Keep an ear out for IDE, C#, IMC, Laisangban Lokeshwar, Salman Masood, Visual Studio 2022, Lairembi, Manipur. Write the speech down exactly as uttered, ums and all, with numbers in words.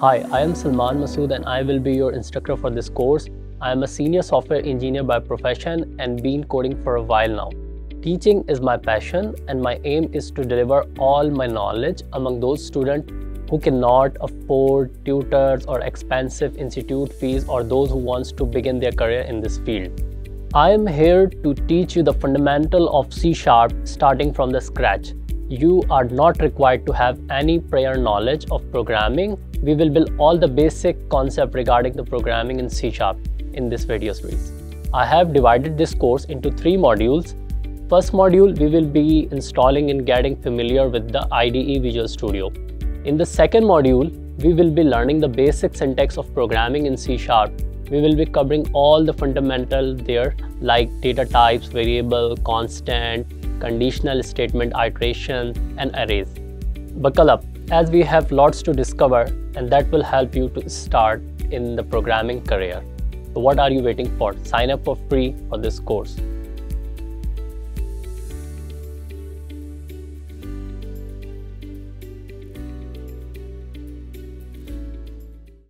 Hi, I am Salman Masood and I will be your instructor for this course. I am a senior software engineer by profession and been coding for a while now. Teaching is my passion and my aim is to deliver all my knowledge among those students who cannot afford tutors or expensive institute fees, or those who wants to begin their career in this field. I am here to teach you the fundamental of C sharp starting from the scratch. You are not required to have any prior knowledge of programming. We will build all the basic concepts regarding the programming in C sharp in this video series. I have divided this course into three modules. First module, we will be installing and getting familiar with the I D E Visual Studio. In the second module, we will be learning the basic syntax of programming in C sharp. We will be covering all the fundamental there, like data types, variable, constant, conditional statement, iteration, and arrays. Buckle up, as we have lots to discover, and that will help you to start in the programming career. So what are you waiting for? Sign up for free for this course.